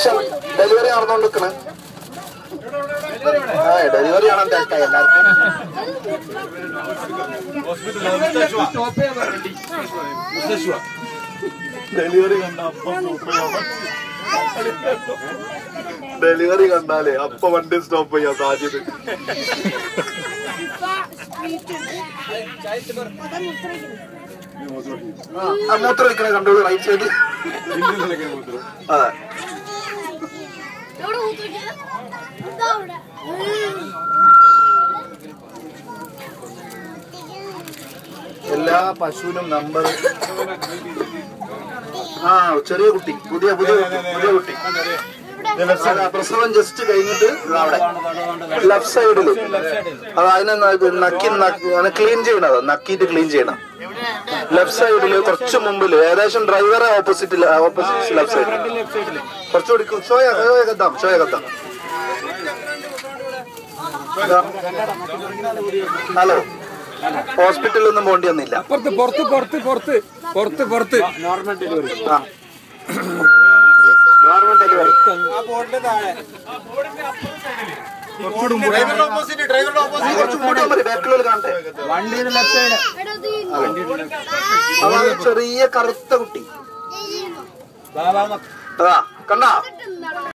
Function delivery നടന്നുകൊണ്ട് നിൽക്കണേ. Delivery ആണോ തിരക്കായി എല്ലാവർക്കും. ഡെലിവറി കണ്ട ഡെലിവറി കണ്ടാലേ അപ്പൊ വണ്ടി സ്റ്റോപ്പ് ചെയ്യാം സാധ്യത. മൂത്രം നിൽക്കണേ കണ്ടോളൂ റൈറ്റ് സൈഡ്. അതെ എല്ലാ പശുവിനും നമ്പർ. ആ ചെറിയ കുട്ടി, പുതിയ പുതിയ പുതിയ കുട്ടി. പ്രസവം ജസ്റ്റ് കഴിഞ്ഞിട്ട് അവിടെ ലെഫ്റ്റ് സൈഡില് അത് അതിനെ നക്കി ക്ലീൻ ചെയ്യണത്, നക്കിയിട്ട് ക്ലീൻ ചെയ്യണം. ലെഫ്റ്റ് സൈഡില് കുറച്ച് മുമ്പില്, ഏകദേശം ഡ്രൈവറെ ഓപ്പോസിറ്റ് ഓപ്പോസിറ്റ് ലെഫ്റ്റ് സൈഡില് കുറച്ചുകൂടി. ഷോയാക്കാം ഷോയാക്കാം. ഹലോ, ഹോസ്പിറ്റലൊന്നും പോകേണ്ടി വന്നില്ല. Normal delivery. ആ നോർമൽ ഡെലിവറി. ചെറിയ കറുത്ത കുട്ടി കണ്ടാ.